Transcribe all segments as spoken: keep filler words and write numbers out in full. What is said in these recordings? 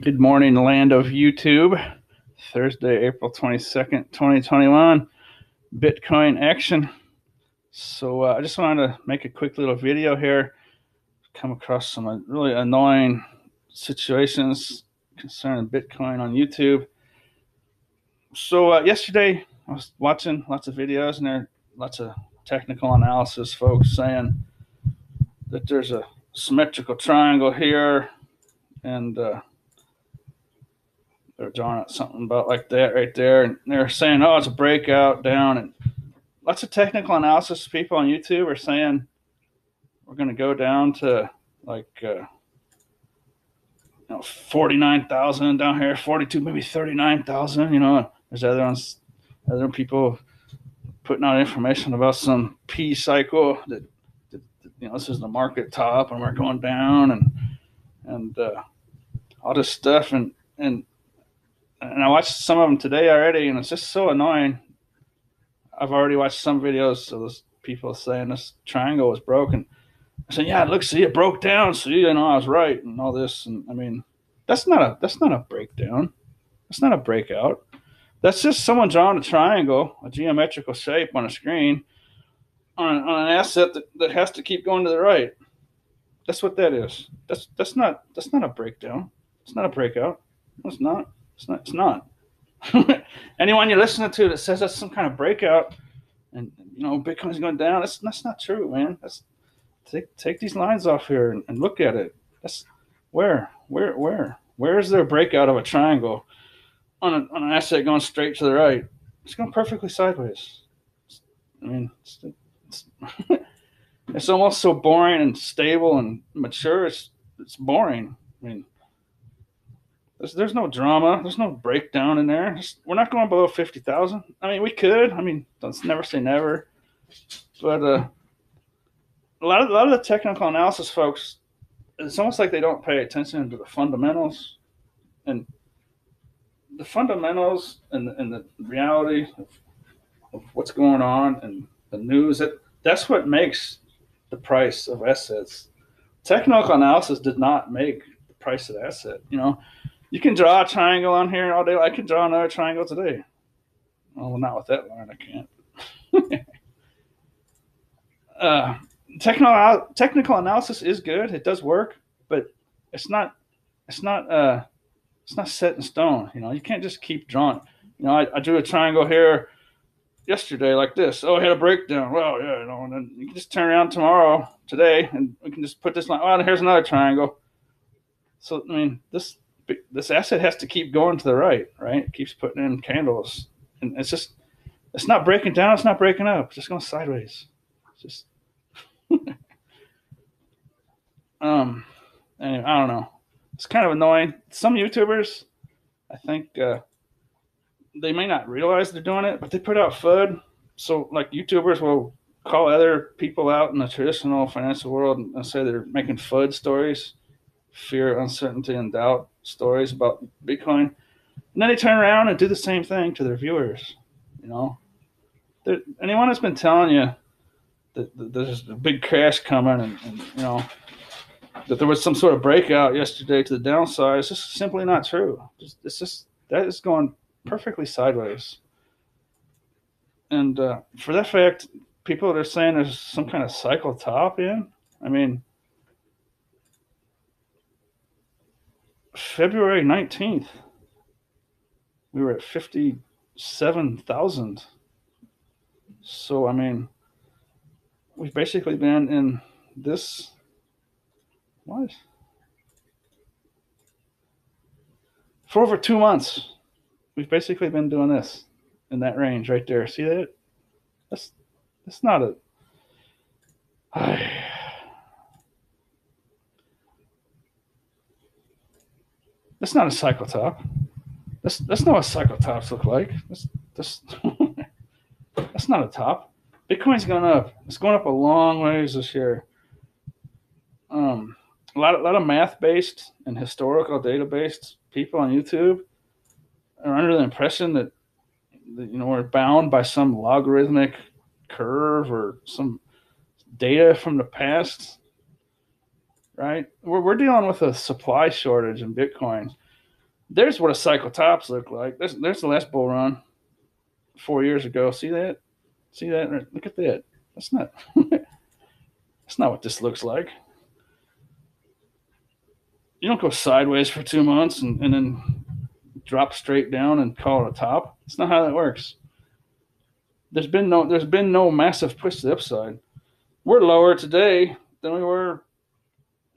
Good morning, land of YouTube. Thursday, April twenty-second, twenty twenty-one. Bitcoin action. So uh, I just wanted to make a quick little video here. Come across some really annoying situations concerning Bitcoin on YouTube. So uh, yesterday I was watching lots of videos, and there are lots of technical analysis folks saying that there's a symmetrical triangle here, and uh, they're drawing out something about like that right there, and they're saying, oh, it's a breakout down. And lots of technical analysis people on YouTube are saying we're going to go down to like uh, you know, forty-nine thousand down here, forty-two, maybe thirty-nine thousand. You know, there's other ones, other people putting out information about some P cycle that, that, that you know, this is the market top and we're going down, and and uh, all this stuff, and and and I watched some of them today already, and it's just so annoying. I've already watched some videos of those people saying this triangle was broken. I said, yeah, look, see, it broke down. See, you know, I was right, and all this. And I mean, that's not a that's not a breakdown. That's not a breakout. That's just someone drawing a triangle, a geometrical shape on a screen, on on an asset that, that has to keep going to the right. That's what that is. That's that's not that's not a breakdown. It's not a breakout. No, it's not. It's not. It's not. Anyone you're listening to that says that's some kind of breakout, and you know Bitcoin's going down, that's that's not true, man. That's take take these lines off here and, and look at it. That's where where where where is there a breakout of a triangle on a, on an asset going straight to the right? It's going perfectly sideways. It's, I mean, it's, it's it's almost so boring and stable and mature. It's it's boring. I mean, there's, there's no drama. There's no breakdown in there. Just, we're not going below fifty thousand. I mean, we could. I mean, let's never say never. But uh, a lot of a lot of the technical analysis folks, it's almost like they don't pay attention to the fundamentals, and the fundamentals and and the reality of, of what's going on and the news. That that's what makes the price of assets. Technical analysis did not make the price of the asset. You know, you can draw a triangle on here all day. I can draw another triangle today. Well, not with that line, I can't. uh, technical technical analysis is good; it does work, but it's not it's not uh, it's not set in stone. You know, you can't just keep drawing. You know, I, I drew a triangle here yesterday like this. Oh, I had a breakdown. Well, yeah, you know, and then you can just turn around tomorrow, today, and we can just put this line. Oh, here's another triangle. So, I mean, this this asset has to keep going to the right, right? It keeps putting in candles. And it's just, it's not breaking down. It's not breaking up. It's just going sideways. It's just, um, anyway, I don't know. It's kind of annoying. Some YouTubers, I think, uh, they may not realize they're doing it, but they put out F U D. So, like, YouTubers will call other people out in the traditional financial world and say they're making F U D stories, fear, uncertainty, and doubt stories about Bitcoin. And then they turn around and do the same thing to their viewers. You know, there, anyone that's been telling you that, that there's a big crash coming and, and, you know, that there was some sort of breakout yesterday to the downside, it's just simply not true. It's, it's just, that is going perfectly sideways. And uh, for that fact, people that are saying there's some kind of cycle top in, I mean, February nineteenth, we were at fifty-seven thousand. So, I mean, we've basically been in this, what? For over two months. We've basically been doing this in that range right there. See that? That's that's not a. I, that's not a cycle top. That's that's not what cycle tops look like. That's that's that's not a top. Bitcoin's gone up. It's going up a long ways this year. Um, a lot a lot of math based and historical data based people on YouTube are under the impression that, that you know, we're bound by some logarithmic curve or some data from the past, right? We're, we're dealing with a supply shortage in Bitcoin. There's what a Cyclotops looked like. There's, there's the last bull run four years ago. See that? See that? Look at that. That's not that's not what this looks like. You don't go sideways for two months and, and then drop straight down and call it a top. That's not how that works. There's been no there's been no massive push to the upside. We're lower today than we were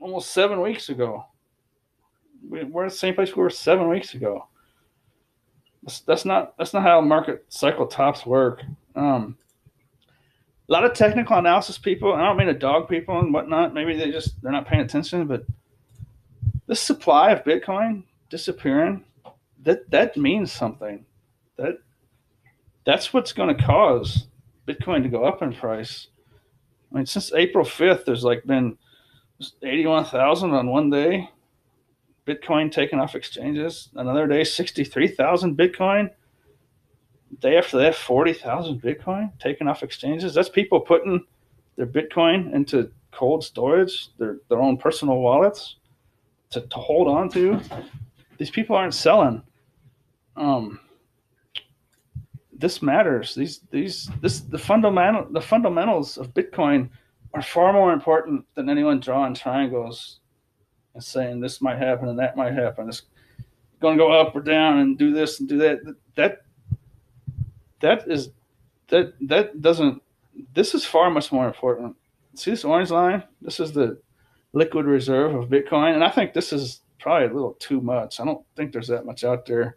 almost seven weeks ago. We're at the same place we were seven weeks ago. That's, that's not that's not how market cycle tops work. Um, a lot of technical analysis people. I don't mean to dog people and whatnot. Maybe they just they're not paying attention. But this supply of Bitcoin disappearing, that that means something. That that's what's going to cause Bitcoin to go up in price. I mean, since April fifth, there's like been eighty-one thousand on one day. Bitcoin taken off exchanges. Another day, sixty-three thousand Bitcoin. Day after that, forty thousand Bitcoin taken off exchanges. That's people putting their Bitcoin into cold storage, their, their own personal wallets to, to hold on to. These people aren't selling. Um, this matters. These these this the fundamental the fundamentals of Bitcoin are far more important than anyone drawing triangles and saying this might happen and that might happen. It's going to go up or down and do this and do that. That that is that that doesn't. This is far much more important. See this orange line? This is the liquid reserve of Bitcoin, and I think this is probably a little too much. I don't think there's that much out there.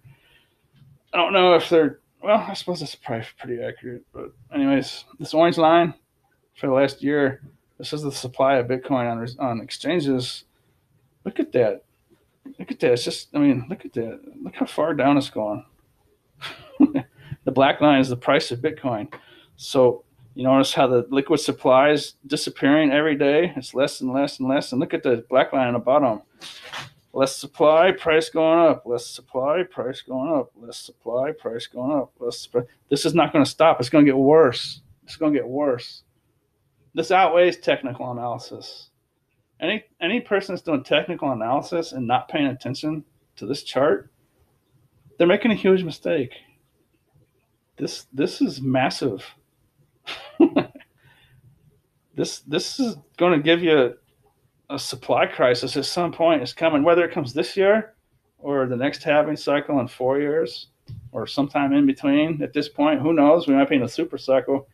I don't know if they're. Well, I suppose that's probably pretty accurate. But anyways, this orange line for the last year. This is the supply of Bitcoin on on exchanges. Look at that. Look at that. It's just, I mean, look at that. Look how far down it's gone. The black line is the price of Bitcoin. So you notice how the liquid supply is disappearing every day. It's less and less and less. And look at the black line on the bottom. Less supply, price going up. Less supply, price going up. Less supply, price going up. Less supply. This is not going to stop. It's going to get worse. It's going to get worse. This outweighs technical analysis. Any any person that's doing technical analysis and not paying attention to this chart, they're making a huge mistake. This this is massive. this this is going to give you a, a supply crisis at some point. It's coming, whether it comes this year or the next halving cycle in four years or sometime in between. At this point, who knows? We might be in a super cycle,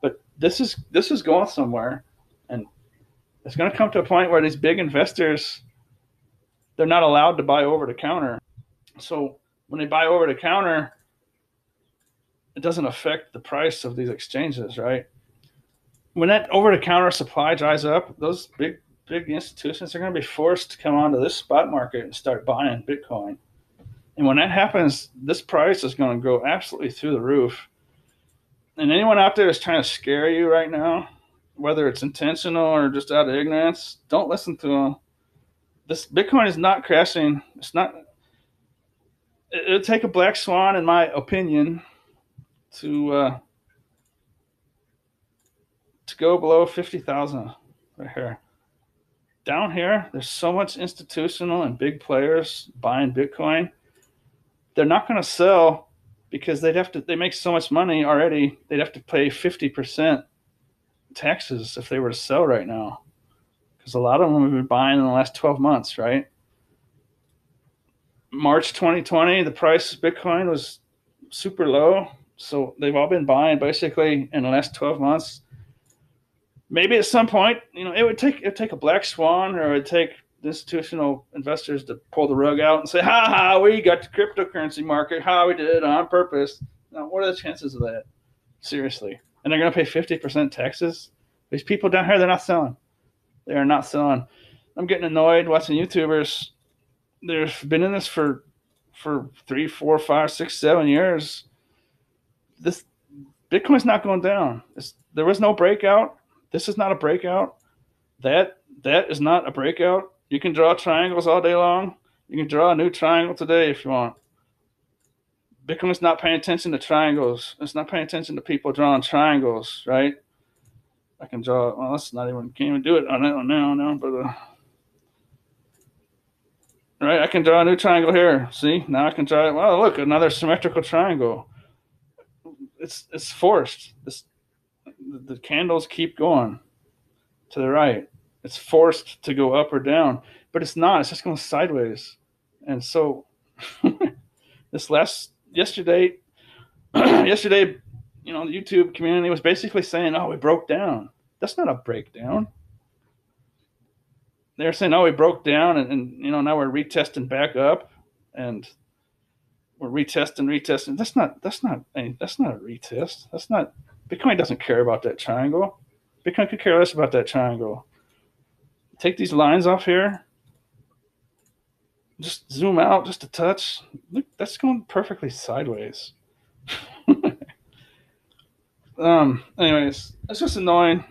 but this is this is going somewhere. It's going to come to a point where these big investors, they're not allowed to buy over the counter. So when they buy over the counter, it doesn't affect the price of these exchanges, right? When that over-the-counter supply dries up, those big, big institutions are going to be forced to come onto this spot market and start buying Bitcoin. And when that happens, this price is going to go absolutely through the roof. And anyone out there is trying to scare you right now, whether it's intentional or just out of ignorance, don't listen to them. This Bitcoin is not crashing. It's not. It'll take a black swan, in my opinion, to uh, to go below fifty thousand right here. Down here, there's so much institutional and big players buying Bitcoin. They're not going to sell because they'd have to. They make so much money already. They'd have to pay fifty percent. Taxes if they were to sell right now, because a lot of them have been buying in the last twelve months, right? March twenty twenty, the price of Bitcoin was super low. So they've all been buying basically in the last twelve months. Maybe at some point, you know, it would take, it would take a black swan, or it would take institutional investors to pull the rug out and say, ha ha, we got the cryptocurrency market. Ha, we did it on purpose. Now, what are the chances of that? Seriously. And they're going to pay fifty percent taxes. These people down here, they're not selling. They are not selling. I'm getting annoyed watching YouTubers. They've been in this for for three, four, five, six, seven years. This Bitcoin's not going down. It's, there was no breakout. This is not a breakout. That that is not a breakout. You can draw triangles all day long. You can draw a new triangle today if you want. Bitcoin's not paying attention to triangles. It's not paying attention to people drawing triangles, right? I can draw. Well, that's not even. Can't even do it on that one now. No, but uh, Right, I can draw a new triangle here. See, now I can draw, well, look, another symmetrical triangle. It's it's forced. This the, the candles keep going to the right. It's forced to go up or down, but it's not. It's just going sideways. And so this last yesterday, yesterday, you know, the YouTube community was basically saying, "Oh, we broke down." That's not a breakdown. They're saying, "Oh, we broke down, and, and you know, now we're retesting back up, and we're retesting, retesting." That's not, that's not, that's not a retest. That's not. Bitcoin doesn't care about that triangle. Bitcoin could care less about that triangle. Take these lines off here. Just zoom out just a touch. Look, that's going perfectly sideways. um. Anyways, it's just annoying.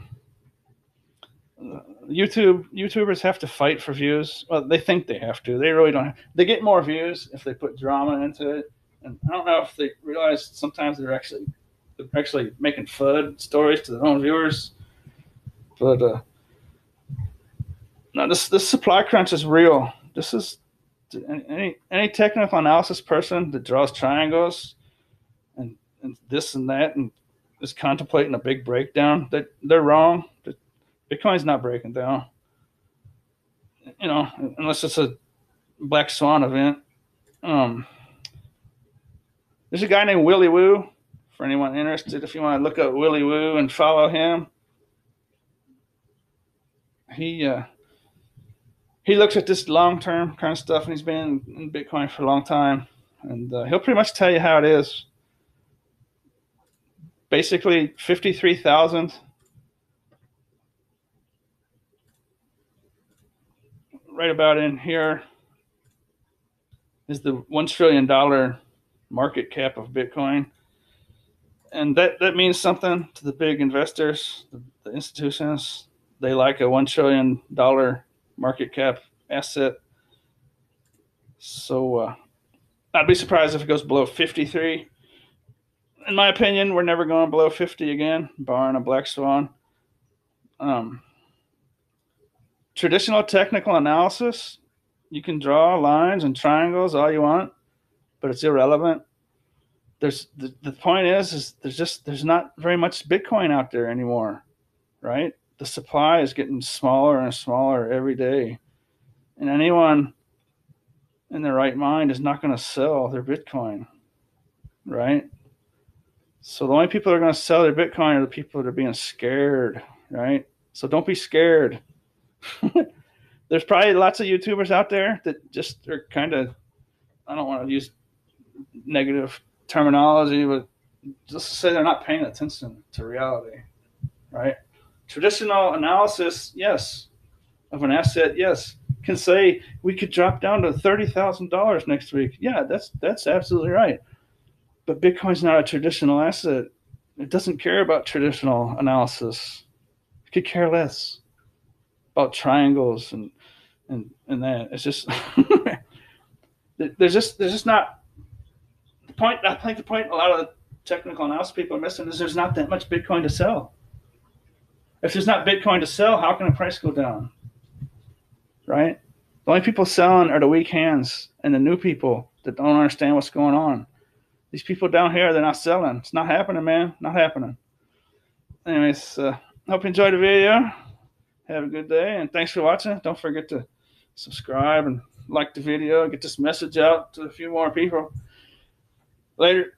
Uh, YouTube YouTubers have to fight for views. Well, they think they have to. They really don't have, they get more views if they put drama into it. And I don't know if they realize sometimes they're actually they're actually making F U D stories to their own viewers. But uh, no, this this supply crunch is real. This is any any technical analysis person that draws triangles and and this and that and is contemplating a big breakdown, that they're wrong. They're, Bitcoin's not breaking down, you know, unless it's a black swan event. Um, there's a guy named Willy Woo. For anyone interested, if you want to look up Willy Woo and follow him, he uh, he looks at this long-term kind of stuff, and he's been in Bitcoin for a long time, and uh, he'll pretty much tell you how it is. Basically, fifty-three thousand. Right about in here is the one trillion dollar market cap of Bitcoin. And that, that means something to the big investors, the, the institutions. They like a one trillion dollar market cap asset. So uh, I'd be surprised if it goes below fifty-three. In my opinion, we're never going below fifty again, barring a black swan. Um, Traditional technical analysis, you can draw lines and triangles all you want, but it's irrelevant. There's the, the point is, is there's just there's not very much Bitcoin out there anymore, right? The supply is getting smaller and smaller every day, and anyone in their right mind is not going to sell their Bitcoin, right? So the only people that are going to sell their Bitcoin are the people that are being scared, right? So don't be scared. There's probably lots of YouTubers out there that just are kind of, I don't want to use negative terminology, but just to say they're not paying attention to reality, right? Traditional analysis, yes, of an asset, yes, can say we could drop down to thirty thousand dollars next week. Yeah, that's that's absolutely right. But Bitcoin's not a traditional asset. It doesn't care about traditional analysis. It could care less about triangles and and and that. It's just there's just there's just not the point. I think the point a lot of the technical analysis people are missing is there's not that much Bitcoin to sell. If there's not Bitcoin to sell, how can a price go down? Right? The only people selling are the weak hands and the new people that don't understand what's going on. These people down here, they're not selling. It's not happening, man. Not happening. Anyways, uh, hope you enjoyed the video. Have a good day, and thanks for watching. Don't forget to subscribe and like the video. Get this message out to a few more people. Later.